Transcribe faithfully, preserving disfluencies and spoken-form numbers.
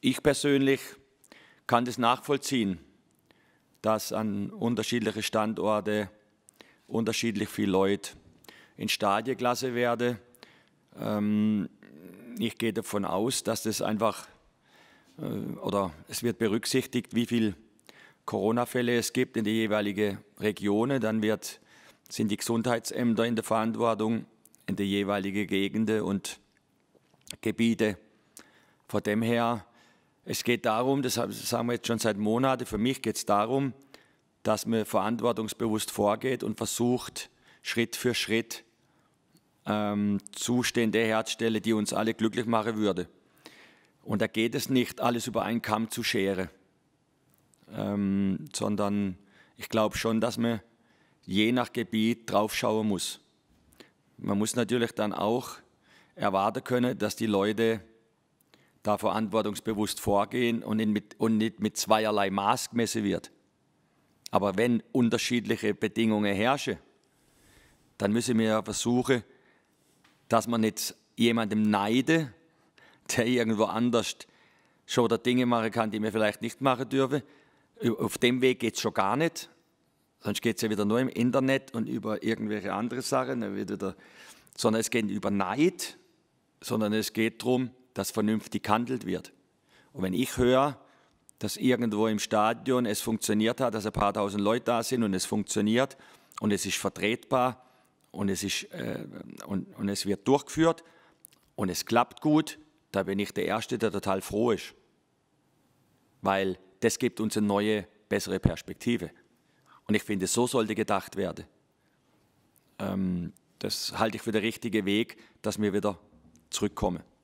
Ich persönlich kann das nachvollziehen, dass an unterschiedliche Standorte unterschiedlich viele Leute in Stadien gelassen werden. Ähm, ich gehe davon aus, dass das einfach, äh, oder es wird berücksichtigt, wie viele Corona-Fälle es gibt in die jeweiligen Regionen. Dann wird, sind die Gesundheitsämter in der Verantwortung in die jeweiligen Gegenden und Gebiete. Von dem her, es geht darum, das sagen wir jetzt schon seit Monaten, für mich geht es darum, dass man verantwortungsbewusst vorgeht und versucht, Schritt für Schritt ähm, Zustände herzustellen, die uns alle glücklich machen würde. Und da geht es nicht, alles über einen Kamm zu scheren, ähm, sondern ich glaube schon, dass man je nach Gebiet drauf schauen muss. Man muss natürlich dann auch erwarten können, dass die Leute da verantwortungsbewusst vorgehen und nicht mit, und nicht mit zweierlei Maß gemessen wird. Aber wenn unterschiedliche Bedingungen herrschen, dann müssen wir ja versuchen, dass man nicht jemandem neide, der irgendwo anders schon oder Dinge machen kann, die wir vielleicht nicht machen dürfen. Auf dem Weg geht es schon gar nicht. Sonst geht es ja wieder nur im Internet und über irgendwelche andere Sachen. Dann wird wieder, sondern es geht nicht über Neid, sondern es geht darum, dass vernünftig gehandelt wird. Und wenn ich höre, dass irgendwo im Stadion es funktioniert hat, dass ein paar tausend Leute da sind und es funktioniert und es ist vertretbar und es, ist, äh, und, und es wird durchgeführt und es klappt gut, da bin ich der Erste, der total froh ist. Weil das gibt uns eine neue, bessere Perspektive. Und ich finde, so sollte gedacht werden. Ähm, das halte ich für den richtigen Weg, dass wir wieder zurückkommen.